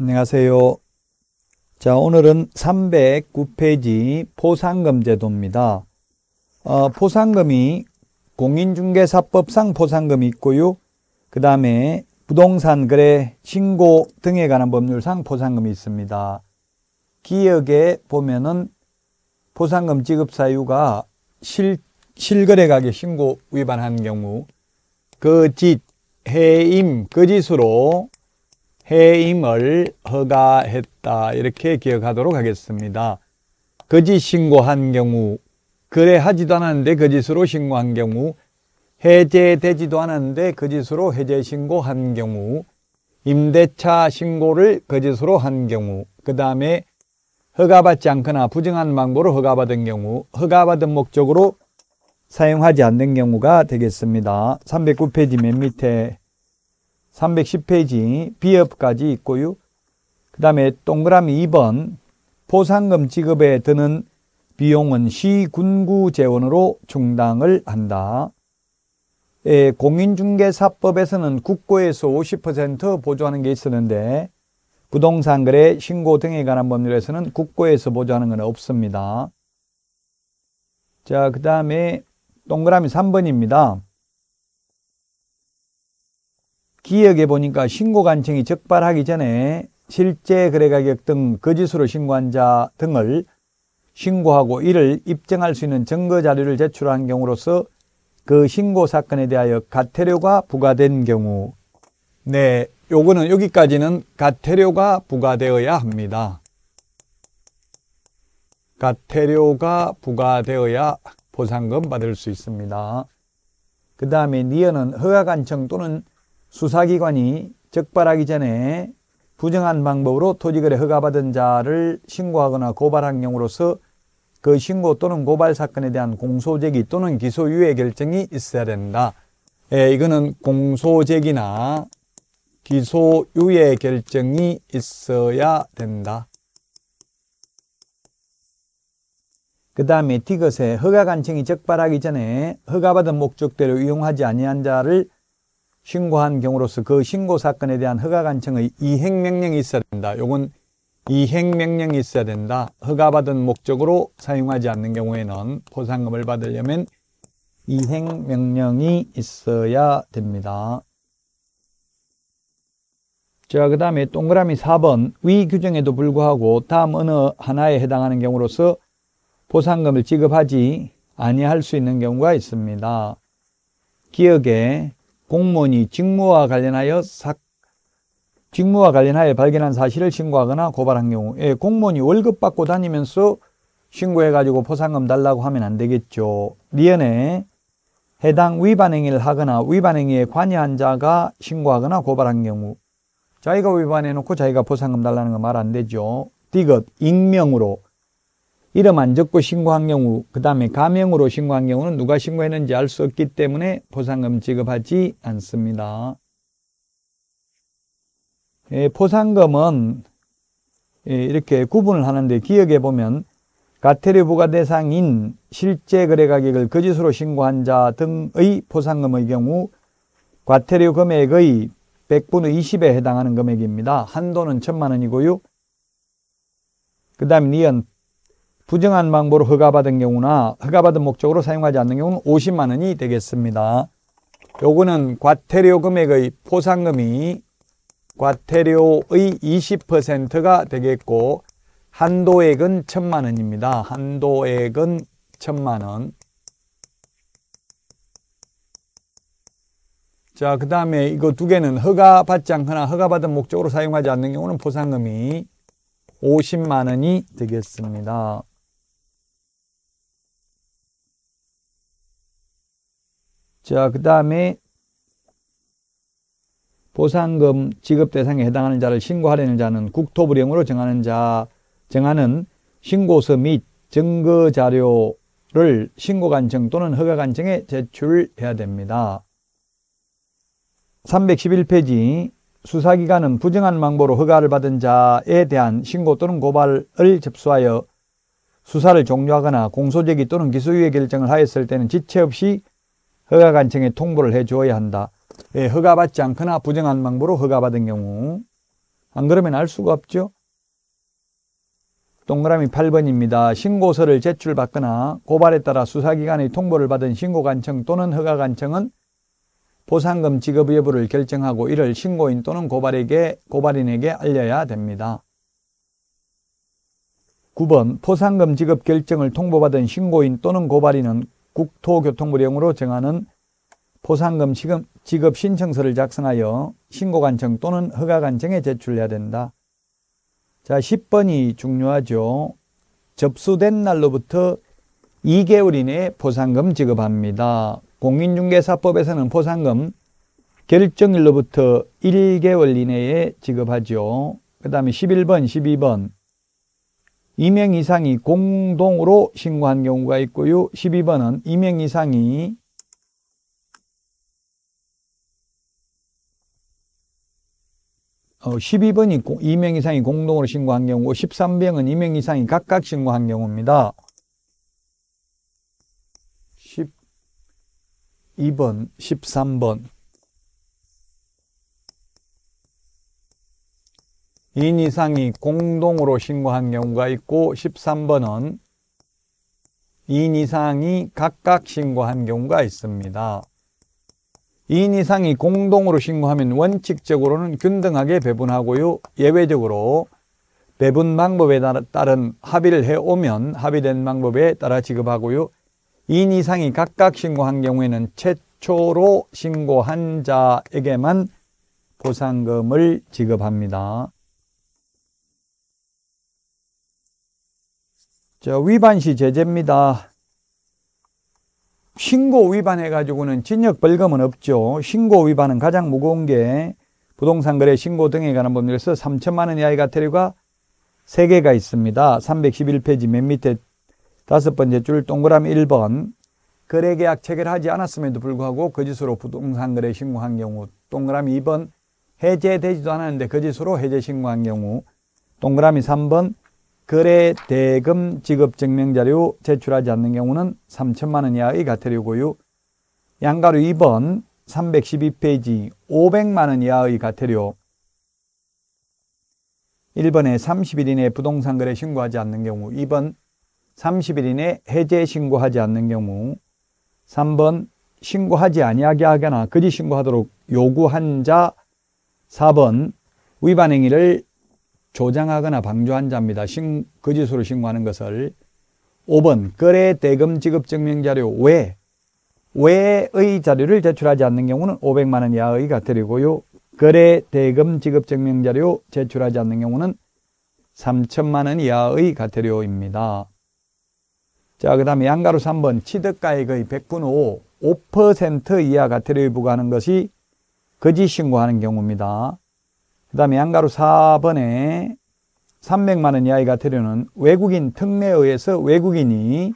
안녕하세요. 자, 오늘은 309페이지 포상금제도입니다. 포상금이 공인중개사법상 포상금이 있고요. 그 다음에 부동산 거래 신고 등에 관한 법률상 포상금이 있습니다. 기역에 보면은 포상금 지급 사유가 실거래 가격 신고 위반한 경우, 거짓, 해임, 거짓으로 해임을 허가했다, 이렇게 기억하도록 하겠습니다. 거짓 신고한 경우, 거래하지도 않았는데 거짓으로 신고한 경우, 해제되지도 않았는데 거짓으로 해제 신고한 경우, 임대차 신고를 거짓으로 한 경우, 그 다음에 허가받지 않거나 부정한 방법으로 허가받은 경우, 허가받은 목적으로 사용하지 않는 경우가 되겠습니다. 309페이지 맨 밑에 310페이지 B업까지 있고요. 그 다음에 동그라미 2번, 포상금 지급에 드는 비용은 시군구 재원으로 충당을 한다. 예, 공인중개사법에서는 국고에서 50% 보조하는 게 있었는데, 부동산 거래 신고 등에 관한 법률에서는 국고에서 보조하는 건 없습니다. 자, 그 다음에 동그라미 3번입니다. 기역에 보니까 신고 간청이 적발하기 전에 실제 거래가격 등 거짓으로 신고한 자 등을 신고하고 이를 입증할 수 있는 증거자료를 제출한 경우로서 그 신고 사건에 대하여 과태료가 부과된 경우. 네, 요거는 여기까지는 과태료가 부과되어야 합니다. 과태료가 부과되어야 포상금 받을 수 있습니다. 그 다음에 니어는 허가간청 또는 수사기관이 적발하기 전에 부정한 방법으로 토지거래 허가받은 자를 신고하거나 고발한 경우로서 그 신고 또는 고발 사건에 대한 공소제기 또는 기소유예 결정이 있어야 된다. 예, 이거는 공소제기나 기소유예 결정이 있어야 된다. 그 다음에 디귿에 허가간청이 적발하기 전에 허가받은 목적대로 이용하지 아니한 자를 신고한 경우로서 그 신고 사건에 대한 허가간청의 이행명령이 있어야 된다. 요건 이행명령이 있어야 된다. 허가받은 목적으로 사용하지 않는 경우에는 포상금을 받으려면 이행명령이 있어야 됩니다. 자, 그 다음에 동그라미 4번, 위 규정에도 불구하고 다음 어느 하나에 해당하는 경우로서 포상금을 지급하지 아니할 수 있는 경우가 있습니다. 기역에 공무원이 직무와 관련하여 발견한 사실을 신고하거나 고발한 경우. 예, 공무원이 월급 받고 다니면서 신고해가지고 포상금 달라고 하면 안 되겠죠. 니은에 해당 위반행위를 하거나 위반행위에 관여한 자가 신고하거나 고발한 경우. 자기가 위반해놓고 자기가 포상금 달라는 건 말 안 되죠. 디귿, 익명으로. 이름 안 적고 신고한 경우, 그 다음에 가명으로 신고한 경우는 누가 신고했는지 알 수 없기 때문에 포상금 지급하지 않습니다. 예, 포상금은 이렇게 구분을 하는데, 기역에 보면 과태료 부과 대상인 실제 거래 가격을 거짓으로 신고한 자 등의 포상금의 경우 과태료 금액의 100분의 20에 해당하는 금액입니다. 한도는 10,000원이고요. 그 다음에 니은, 부정한 방법으로 허가받은 경우나 허가받은 목적으로 사용하지 않는 경우는 500,000원이 되겠습니다. 요거는 과태료 금액의 포상금이 과태료의 20%가 되겠고, 한도액은 10,000원입니다. 한도액은 10,000원. 자, 그 다음에 이거 두 개는 허가받지 않거나 허가받은 목적으로 사용하지 않는 경우는 포상금이 500,000원이 되겠습니다. 자, 그 다음에 포상금 지급 대상에 해당하는 자를 신고하려는 자는 국토부령으로 정하는 신고서 및 증거자료를 신고간청 또는 허가간청에 제출해야 됩니다. 311페이지 수사기관은 부정한 방법으로 허가를 받은 자에 대한 신고 또는 고발을 접수하여 수사를 종료하거나 공소제기 또는 기소유예 결정을 하였을 때는 지체 없이 허가간청에 통보를 해주어야 한다. 예, 허가받지 않거나 부정한 방법으로 허가받은 경우, 안 그러면 알 수가 없죠. 동그라미 8번입니다. 신고서를 제출받거나 고발에 따라 수사기관의 통보를 받은 신고관청 또는 허가관청은 보상금 지급 여부를 결정하고 이를 신고인 또는 고발인에게 알려야 됩니다. 9번 보상금 지급 결정을 통보받은 신고인 또는 고발인은 국토교통부령으로 정하는 보상금 지급 신청서를 작성하여 신고관청 또는 허가관청에 제출해야 된다. 자, 10번이 중요하죠. 접수된 날로부터 2개월 이내에 보상금 지급합니다. 공인중개사법에서는 보상금 결정일로부터 1개월 이내에 지급하죠. 그 다음에 11번, 12번 2명 이상이 공동으로 신고한 경우가 있고요. 12번은 2명 이상이 공동으로 신고한 경우고 13번은 2명 이상이 각각 신고한 경우입니다. 12번, 13번 2인 이상이 공동으로 신고한 경우가 있고 13번은 2인 이상이 각각 신고한 경우가 있습니다. 2인 이상이 공동으로 신고하면 원칙적으로는 균등하게 배분하고요. 예외적으로 배분 방법에 따른 합의를 해오면 합의된 방법에 따라 지급하고요. 2인 이상이 각각 신고한 경우에는 최초로 신고한 자에게만 보상금을 지급합니다. 자, 위반 시 제재입니다. 신고 위반해가지고는 징역 벌금은 없죠. 신고 위반은 가장 무거운 게 부동산 거래 신고 등에 관한 법률에서 3,000만 원 이하의 과태료가 3개가 있습니다. 311페이지 맨 밑에 5번째 줄 동그라미 1번 거래계약 체결하지 않았음에도 불구하고 거짓으로 부동산 거래 신고한 경우 동그라미 2번 해제되지도 않았는데 거짓으로 해제 신고한 경우 동그라미 3번 거래 대금 지급 증명자료 제출하지 않는 경우는 3,000만 원 이하의 과태료고요. 양가로 2번 312페이지 500만 원 이하의 과태료 1번에 30일 이내 부동산 거래 신고하지 않는 경우 2번 30일 이내 해제 신고하지 않는 경우 3번 신고하지 아니하게 하거나 거짓 신고하도록 요구한 자 4번 위반 행위를 조장하거나 방조한 자입니다. 거짓으로 신고하는 것을 5번 거래 대금 지급 증명자료 외의 자료를 제출하지 않는 경우는 500만 원 이하의 과태료고요. 거래 대금 지급 증명자료 제출하지 않는 경우는 3,000만 원 이하의 과태료입니다. 자, 그 다음에 양가로 3번 취득가액의 100분의 5% 이하 과태료에 부과하는 것이 거짓 신고하는 경우입니다. 그 다음에 양가로 4번에 300만 원 이하의 과태료는 외국인 특례에 의해서 외국인이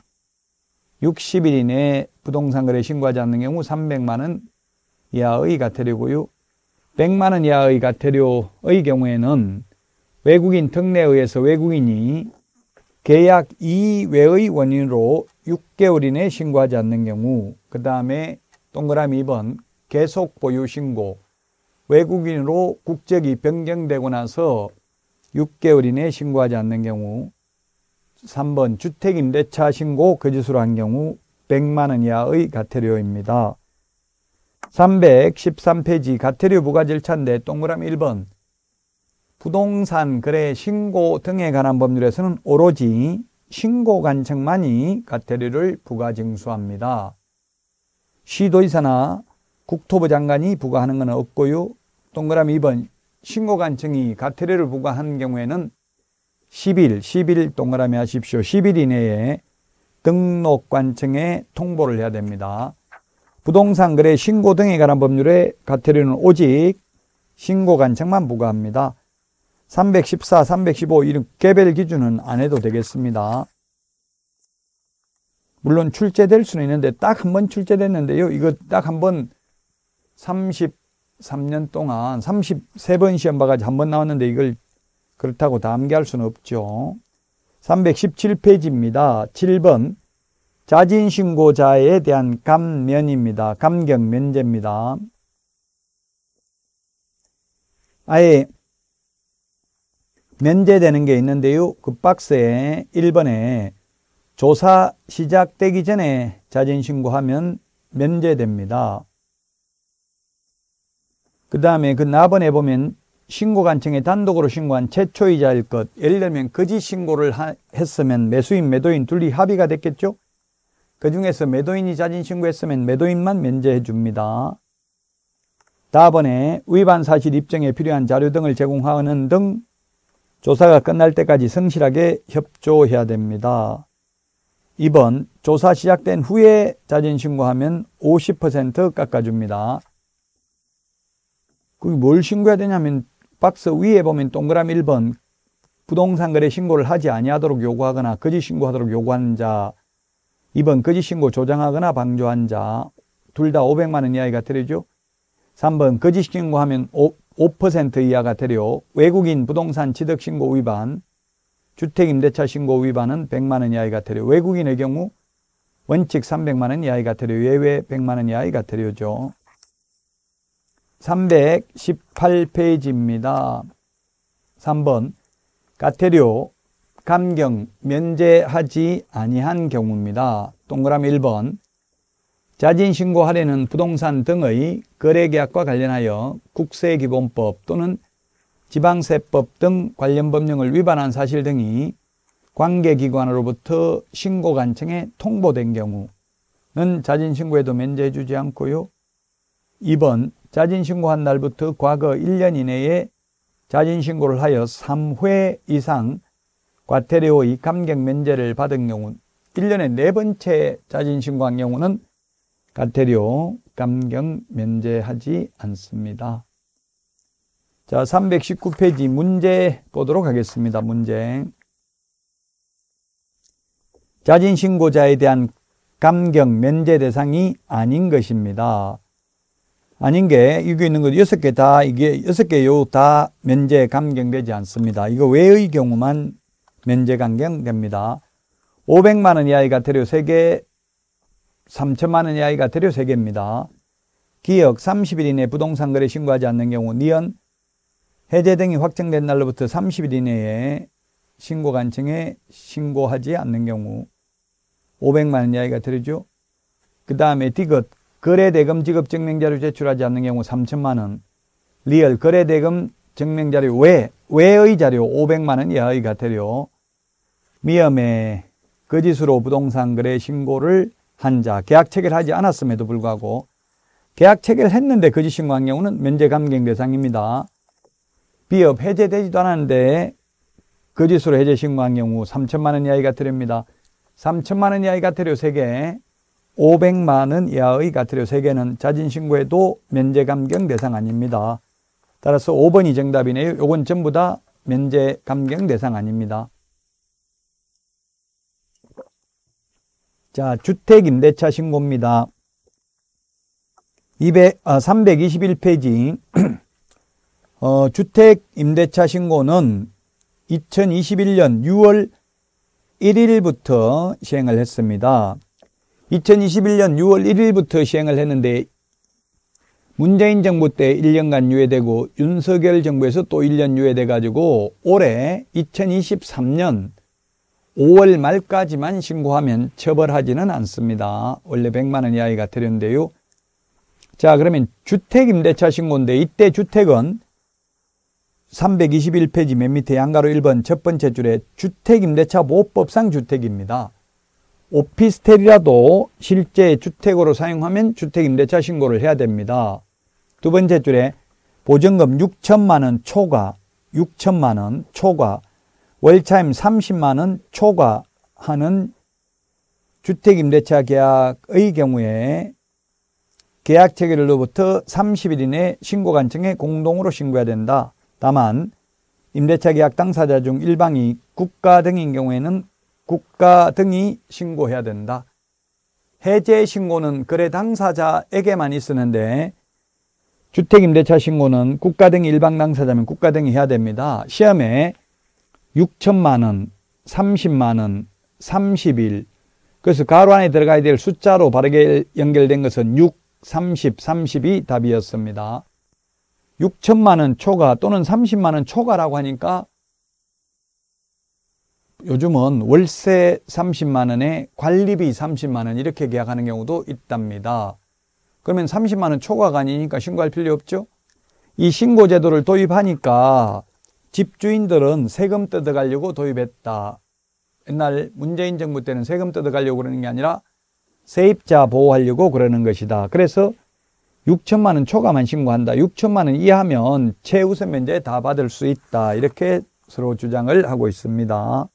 60일 이내 부동산 거래 신고하지 않는 경우 300만 원 이하의 과태료고요. 100만 원 이하의 과태료의 경우에는 외국인 특례에 의해서 외국인이 계약 이외의 원인으로 6개월 이내 신고하지 않는 경우 그 다음에 동그라미 2번 계속 보유 신고 외국인으로 국적이 변경되고 나서 6개월 이내 신고하지 않는 경우 3번 주택임대차 신고 거짓으로 한 경우 100만 원 이하의 과태료입니다. 313페이지 과태료 부과 절차인데 동그라미 1번 부동산 거래 신고 등에 관한 법률에서는 오로지 신고관청만이 과태료를 부과 징수합니다. 시도지사나 국토부 장관이 부과하는 건 없고요. 동그라미 2번 신고관청이 과태료를 부과한 경우에는 10일 동그라미 하십시오. 10일 이내에 등록관청에 통보를 해야 됩니다. 부동산 거래 신고 등에 관한 법률의 과태료는 오직 신고관청만 부과합니다. 314, 315 이런 개별 기준은 안 해도 되겠습니다. 물론 출제될 수는 있는데 딱 한 번 출제됐는데요. 이거 딱 한 번 33년 동안 33번 시험 봐가지고 한 번 나왔는데 이걸 그렇다고 다 암기할 수는 없죠. 317페이지입니다. 7번 자진신고자에 대한 감면입니다. 감경면제입니다. 아예 면제되는 게 있는데요. 그 박스에 1번에 조사 시작되기 전에 자진신고하면 면제됩니다. 그 다음에 그 나번에 보면 신고관청에 단독으로 신고한 최초이자일 것, 예를 들면 거짓 신고를 했으면 매수인, 매도인 둘이 합의가 됐겠죠. 그 중에서 매도인이 자진신고했으면 매도인만 면제해 줍니다. 다번에 위반 사실 입증에 필요한 자료 등을 제공하는 등 조사가 끝날 때까지 성실하게 협조해야 됩니다. 2번, 조사 시작된 후에 자진신고하면 50% 깎아줍니다. 그게 뭘 신고해야 되냐면 박스 위에 보면 동그라미 1번, 부동산 거래 신고를 하지 아니하도록 요구하거나 거짓 신고하도록 요구하는 자, 2번 거짓 신고 조장하거나 방조한 자, 둘 다 500만 원 이하가 되죠. 3번 거짓 신고하면 5% 이하가 되려. 외국인 부동산 취득 신고 위반, 주택 임대차 신고 위반은 100만 원 이하가 되려. 외국인의 경우 원칙 300만 원 이하가 되려. 예외 100만 원 이하가 되려죠. 318페이지입니다. 3번, 과태료 감경 면제하지 아니한 경우입니다. 동그라미 1번, 자진신고하려는 부동산 등의 거래계약과 관련하여 국세기본법 또는 지방세법 등 관련 법령을 위반한 사실 등이 관계기관으로부터 신고관청에 통보된 경우는 자진신고에도 면제해 주지 않고요. 2번, 자진신고한 날부터 과거 1년 이내에 자진신고를 하여 3회 이상 과태료의 감경 면제를 받은 경우, 1년에 4번째 자진신고한 경우는 과태료 감경 면제하지 않습니다. 자, 319페이지 문제 보도록 하겠습니다. 문제. 자진신고자에 대한 감경 면제 대상이 아닌 것입니다. 아닌 게, 여기 있는 것 6개 다, 이게 6개 요 다 면제 감경되지 않습니다. 이거 외의 경우만 면제 감경됩니다. 500만 원 이하의 과태료 3개, 3천만 원 이하의 과태료 3개입니다. 기역 30일 이내 부동산 거래 신고하지 않는 경우, 니은 해제 등이 확정된 날로부터 30일 이내에 신고관청에 신고하지 않는 경우 500만 원 이하의 과태료죠. 그 다음에 디귿 거래대금 지급 증명자료 제출하지 않는 경우 3천만 원. 리얼 거래대금 증명자료 외의 자료 500만 원 이하의 과태료. 미음에 거짓으로 부동산 거래 신고를 한 자, 계약 체결하지 않았음에도 불구하고 계약 체결했는데 거짓 신고한 경우는 면제 감경 대상입니다. 비업 해제되지도 않았는데 거짓으로 해제 신고한 경우 3천만 원 이하의 과태료입니다. 3천만 원 이하의 과태료 3개, 500만 원 이하의 과태료 3개는 자진신고에도 면제감경 대상 아닙니다. 따라서 5번이 정답이네요. 이건 전부 다 면제감경 대상 아닙니다. 자, 주택임대차 신고입니다. 321페이지 주택임대차 신고는 2021년 6월 1일부터 시행을 했습니다. 2021년 6월 1일부터 시행을 했는데 문재인 정부 때 1년간 유예되고 윤석열 정부에서 또 1년 유예돼가지고 올해 2023년 5월 말까지만 신고하면 처벌하지는 않습니다. 원래 100만 원 이하의 과태료인데요. 자, 그러면 주택임대차 신고인데 이때 주택은 321페이지 맨 밑에 양가로 1번 첫 번째 줄에 주택임대차 보호법상 주택입니다. 오피스텔이라도 실제 주택으로 사용하면 주택임대차 신고를 해야 됩니다. 두 번째 줄에 보증금 6천만 원 초과, 6천만 원 초과, 월차임 30만 원 초과하는 주택임대차 계약의 경우에 계약 체결일로부터 30일 이내 신고관청에 공동으로 신고해야 된다. 다만 임대차 계약 당사자 중 일방이 국가 등인 경우에는 국가 등이 신고해야 된다. 해제 신고는 거래 당사자에게만 있었는데 주택임대차 신고는 국가 등이 일방 당사자면 국가 등이 해야 됩니다. 시험에 6천만 원, 30만 원, 30일, 그래서 가로 안에 들어가야 될 숫자로 바르게 연결된 것은 6, 30, 30이 답이었습니다. 6천만 원 초과 또는 30만 원 초과라고 하니까 요즘은 월세 30만원에 관리비 30만원 이렇게 계약하는 경우도 있답니다. 그러면 30만원 초과가 아니니까 신고할 필요 없죠? 이 신고 제도를 도입하니까 집주인들은 세금 뜯어가려고 도입했다. 옛날 문재인 정부 때는 세금 뜯어가려고 그러는 게 아니라 세입자 보호하려고 그러는 것이다. 그래서 6천만원 초과만 신고한다. 6천만원 이하면 최우선 면제 다 받을 수 있다. 이렇게 서로 주장을 하고 있습니다.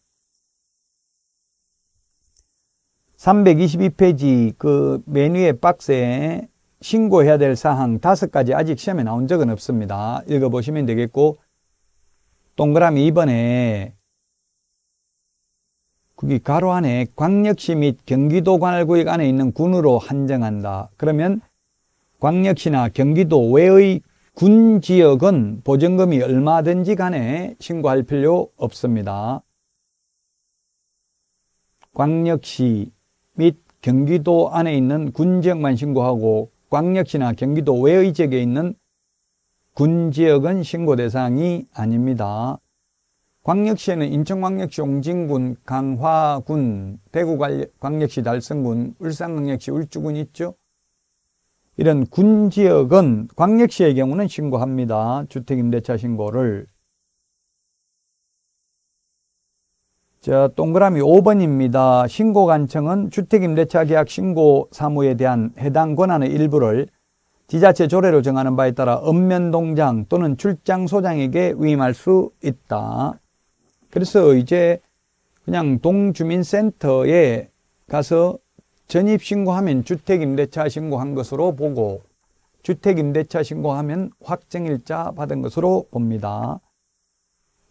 322페이지 그 메뉴의 박스에 신고해야 될 사항 5가지 아직 시험에 나온 적은 없습니다. 읽어보시면 되겠고, 동그라미 2번에 거기 가로 안에 광역시 및 경기도 관할구역 안에 있는 군으로 한정한다. 그러면 광역시나 경기도 외의 군 지역은 보증금이 얼마든지 간에 신고할 필요 없습니다. 광역시 및 경기도 안에 있는 군 지역만 신고하고 광역시나 경기도 외의 지역에 있는 군 지역은 신고 대상이 아닙니다. 광역시에는 인천광역시 옹진군, 강화군, 대구광역시 달성군, 울산광역시 울주군 있죠. 이런 군 지역은 광역시의 경우는 신고합니다. 주택임대차 신고를. 자, 동그라미 5번입니다. 신고관청은 주택임대차 계약 신고 사무에 대한 해당 권한의 일부를 지자체 조례로 정하는 바에 따라 읍면동장 또는 출장소장에게 위임할 수 있다. 그래서 이제 그냥 동주민센터에 가서 전입신고하면 주택임대차 신고한 것으로 보고, 주택임대차 신고하면 확정일자 받은 것으로 봅니다.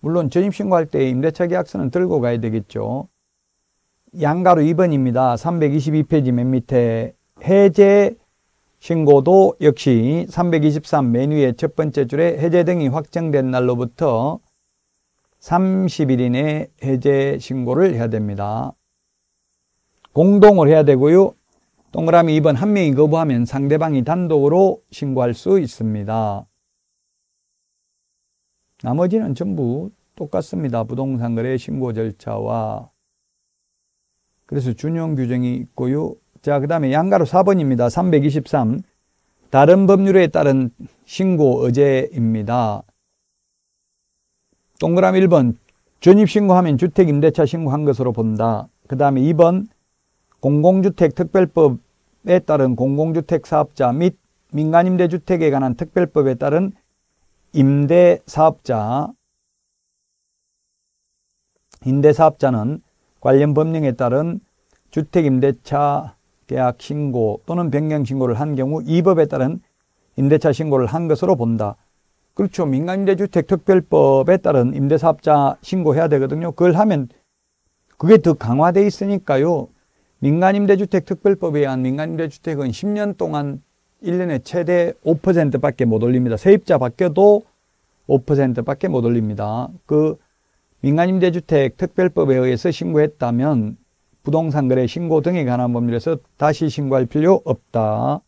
물론 전입신고할 때 임대차 계약서는 들고 가야 되겠죠. 양가로 2번입니다. 322페이지 맨 밑에 해제 신고도 역시 323 맨 위에 첫 번째 줄에 해제 등이 확정된 날로부터 30일 이내 해제 신고를 해야 됩니다. 공동을 해야 되고요. 동그라미 2번 한 명이 거부하면 상대방이 단독으로 신고할 수 있습니다. 나머지는 전부 똑같습니다. 부동산 거래 신고 절차와. 그래서 준용 규정이 있고요. 자, 그 다음에 양가로 4번입니다. 323. 다른 법률에 따른 신고 의제입니다. 동그라미 1번. 전입신고하면 주택임대차 신고한 것으로 본다. 그 다음에 2번. 공공주택특별법에 따른 공공주택사업자 및 민간임대주택에 관한 특별법에 따른 임대사업자, 임대사업자는 관련 법령에 따른 주택임대차 계약 신고 또는 변경신고를 한 경우 이 법에 따른 임대차 신고를 한 것으로 본다. 그렇죠. 민간임대주택특별법에 따른 임대사업자 신고해야 되거든요. 그걸 하면 그게 더 강화되어 있으니까요. 민간임대주택특별법에 의한 민간임대주택은 10년 동안 1년에 최대 5%밖에 못 올립니다. 세입자 바뀌어도 5%밖에 못 올립니다. 그 민간임대주택 특별법에 의해서 신고했다면 부동산 거래 신고 등에 관한 법률에서 다시 신고할 필요 없다.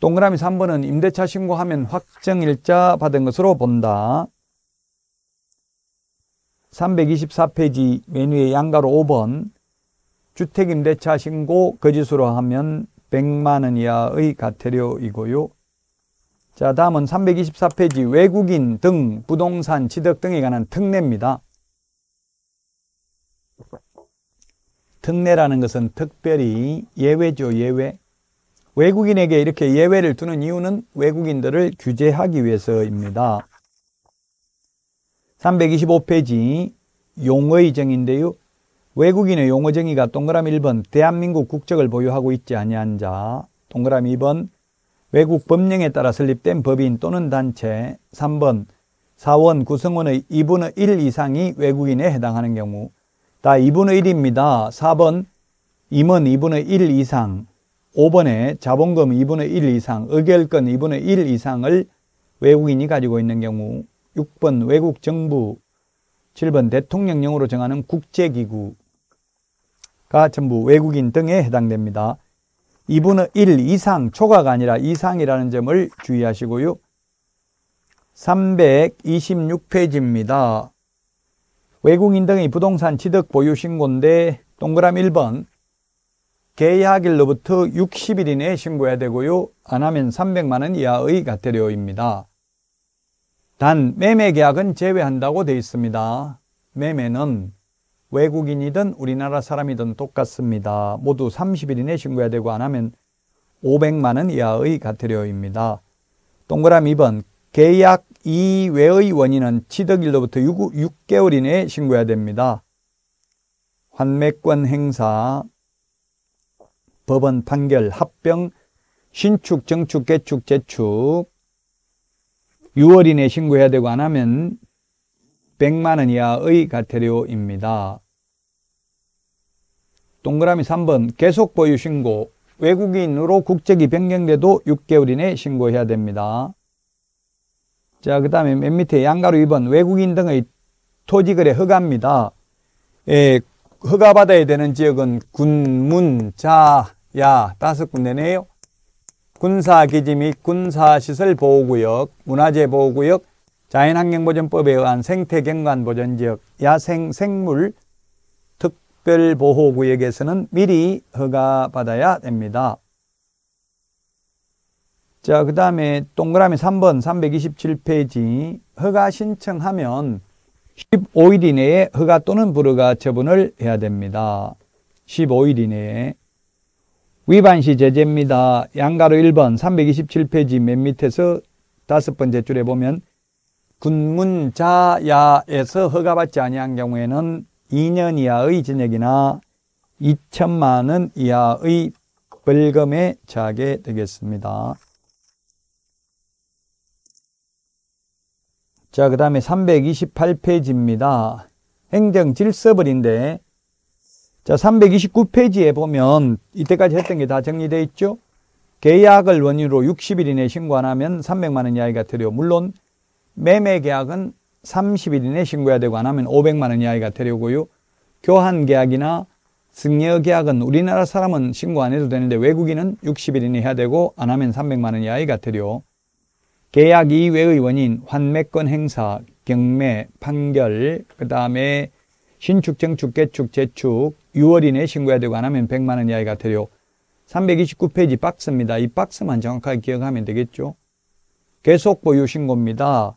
동그라미 3번은 임대차 신고하면 확정일자 받은 것으로 본다. 324페이지 메뉴의 양가로 5번. 주택임대차 신고 거짓으로 하면 100만원 이하의 과태료이고요. 자, 다음은 324페이지 외국인 등 부동산 취득 등에 관한 특례입니다. 특례라는 것은 특별히, 예외죠. 예외. 외국인에게 이렇게 예외를 두는 이유는 외국인들을 규제하기 위해서입니다. 325페이지 용의 정의인데요. 외국인의 용어 정의가 동그라미 1번 대한민국 국적을 보유하고 있지 아니한 자, 동그라미 2번 외국 법령에 따라 설립된 법인 또는 단체, 3번 사원 구성원의 2분의 1 이상이 외국인에 해당하는 경우, 다 2분의 1입니다. 4번 임원 2분의 1 이상, 5번에 자본금 2분의 1 이상, 의결권 2분의 1 이상을 외국인이 가지고 있는 경우, 6번 외국 정부, 7번 대통령령으로 정하는 국제기구 가 전부 외국인 등에 해당됩니다. 2분의 1 이상, 초과가 아니라 이상이라는 점을 주의하시고요. 326페이지입니다. 외국인 등의 부동산 취득 보유 신고인데 동그라미 1번 계약일로부터 60일 이내에 신고해야 되고요. 안 하면 300만원 이하의 과태료입니다. 단 매매 계약은 제외한다고 되어 있습니다. 매매는 외국인이든 우리나라 사람이든 똑같습니다. 모두 30일 이내에 신고해야 되고 안 하면 500만원 이하의 과태료입니다. 동그라미 2번 계약 이외의 원인은 취득일로부터 6개월 이내에 신고해야 됩니다. 환매권 행사, 법원 판결, 합병, 신축, 증축, 개축, 재축 6월 이내에 신고해야 되고 안 하면 100만원 이하의 과태료입니다. 동그라미 3번 계속 보유 신고, 외국인으로 국적이 변경돼도 6개월 이내에 신고해야 됩니다. 자, 그 다음에 맨 밑에 양가로 2번 외국인 등의 토지거래 허가입니다. 예, 허가받아야 되는 지역은 군, 문, 자, 야 5군데네요. 군사기지 및 군사시설 보호구역, 문화재 보호구역, 자연환경보전법에 의한 생태경관보전지역, 야생생물 특별보호구역에서는 미리 허가받아야 됩니다. 자, 그 다음에 동그라미 3번 327페이지 허가 신청하면 15일 이내에 허가 또는 불허가 처분을 해야 됩니다. 15일 이내에. 위반시 제재입니다. 양가로 1번 327페이지 맨 밑에서 5번째 줄에 보면 군문자야에서 허가받지 아니한 경우에는 2년 이하의 징역이나 2천만원 이하의 벌금에 처하게 되겠습니다. 자, 그 다음에 328페이지입니다. 행정질서벌인데, 자, 329페이지에 보면 이때까지 했던 게 다 정리되어 있죠. 계약을 원인으로 60일 이내에 신고 안 하면 300만원 이하의 과태료. 물론 매매계약은 30일 이내에 신고해야 되고 안 하면 500만원 이하의 과태료고요. 교환계약이나 승여계약은 우리나라 사람은 신고 안 해도 되는데 외국인은 60일 이내에 해야 되고 안 하면 300만원 이하의 과태료. 계약 이외의 원인, 환매권 행사, 경매, 판결, 그 다음에 신축, 증축, 개축, 재축 6월 이내에 신고해야 되고 안 하면 100만원 이하의 과태료. 329페이지 박스입니다. 이 박스만 정확하게 기억하면 되겠죠. 계속 보유 신고입니다.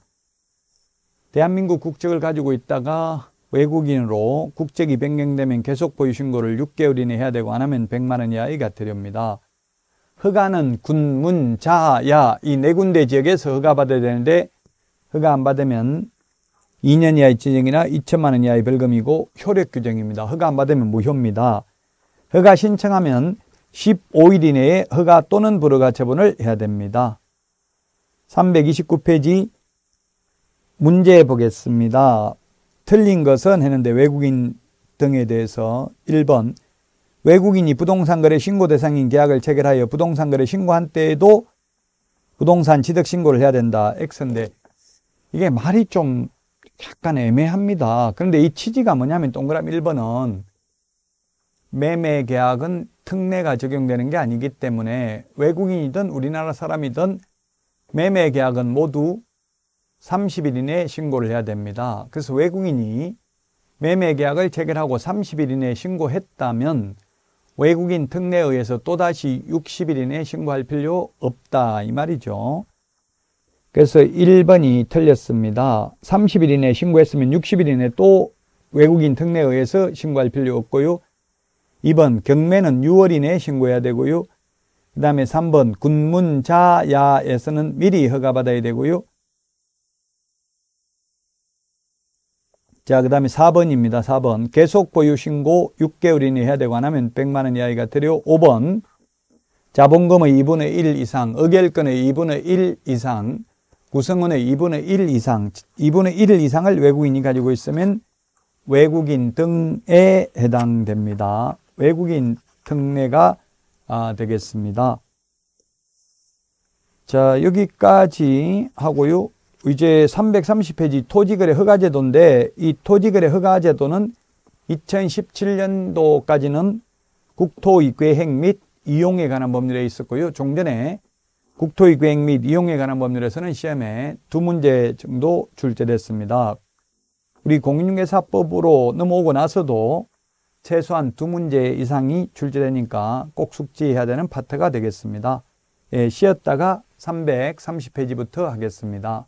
대한민국 국적을 가지고 있다가 외국인으로 국적이 변경되면 계속 보유 신고를 6개월 이내에 해야 되고 안 하면 100만원 이하의 과태료입니다. 허가는 군, 문, 자, 야 이 4군데 지역에서 허가받아야 되는데 허가 안 받으면 2년 이하의 징역이나 2천만원 이하의 벌금이고 효력 규정입니다. 허가 안 받으면 무효입니다. 허가 신청하면 15일 이내에 허가 또는 불허가 처분을 해야 됩니다. 329페이지 문제 보겠습니다. 틀린 것은 했는데 외국인 등에 대해서 1번 외국인이 부동산 거래 신고 대상인 계약을 체결하여 부동산 거래 신고한 때에도 부동산 취득 신고를 해야 된다. X인데 이게 말이 좀 약간 애매합니다. 그런데 이 취지가 뭐냐면 동그라미 1번은 매매 계약은 특례가 적용되는 게 아니기 때문에 외국인이든 우리나라 사람이든 매매 계약은 모두 30일 이내에 신고를 해야 됩니다. 그래서 외국인이 매매 계약을 체결하고 30일 이내에 신고했다면 외국인 특례에 의해서 또다시 60일 이내에 신고할 필요 없다 이 말이죠. 그래서 1번이 틀렸습니다. 30일 이내에 신고했으면 60일 이내에 또 외국인 특례에 의해서 신고할 필요 없고요. 2번 경매는 6월 이내에 신고해야 되고요. 그 다음에 3번 군문자야에서는 미리 허가받아야 되고요. 자, 그 다음에 4번입니다. 4번 계속 보유 신고 6개월 이내에 해야 되고 안 하면 100만원 이하의 과태료. 5번 자본금의 2분의 1 이상, 의결권의 2분의 1 이상, 구성원의 2분의 1 이상, 2분의 1 이상을 외국인이 가지고 있으면 외국인 등에 해당됩니다. 외국인 특례가 되겠습니다. 자, 여기까지 하고요. 이제 330페이지 토지거래 허가제도인데 이 토지거래 허가제도는 2017년도까지는 국토의 계획 및 이용에 관한 법률에 있었고요. 종전에 국토의 계획 및 이용에 관한 법률에서는 시험에 2문제 정도 출제됐습니다. 우리 공인중개사법으로 넘어오고 나서도 최소한 2문제 이상이 출제되니까 꼭 숙지해야 되는 파트가 되겠습니다. 쉬었다가 330페이지부터 하겠습니다.